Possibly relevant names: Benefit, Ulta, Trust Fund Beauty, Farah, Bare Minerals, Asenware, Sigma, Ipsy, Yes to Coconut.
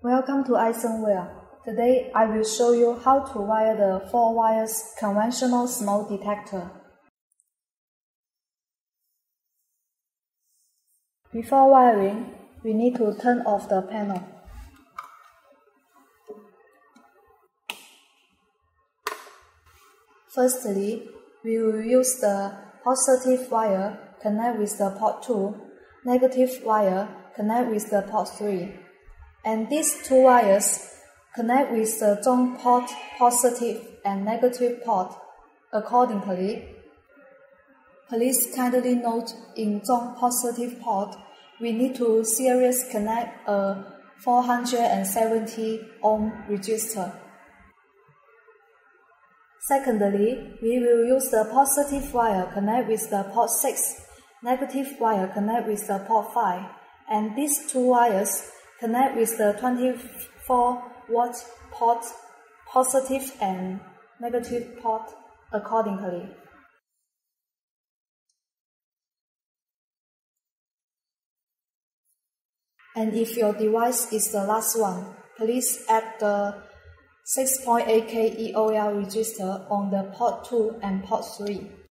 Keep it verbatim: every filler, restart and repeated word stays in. Welcome to Asenware. Today I will show you how to wire the four wires conventional smoke detector. Before wiring, we need to turn off the panel. Firstly, we will use the positive wire connect with the port two, negative wire connect with the port three, and these two wires connect with the ground port positive and negative port accordingly. Please kindly note, in ground positive port, we need to series connect a four hundred seventy ohm resistor. Secondly, we will use the positive wire connect with the port six, negative wire connect with the port five, and these two wires connect with the twenty-four watt port positive and negative port accordingly. And if your device is the last one, please add the six point eight K E O L register on the port two and port three.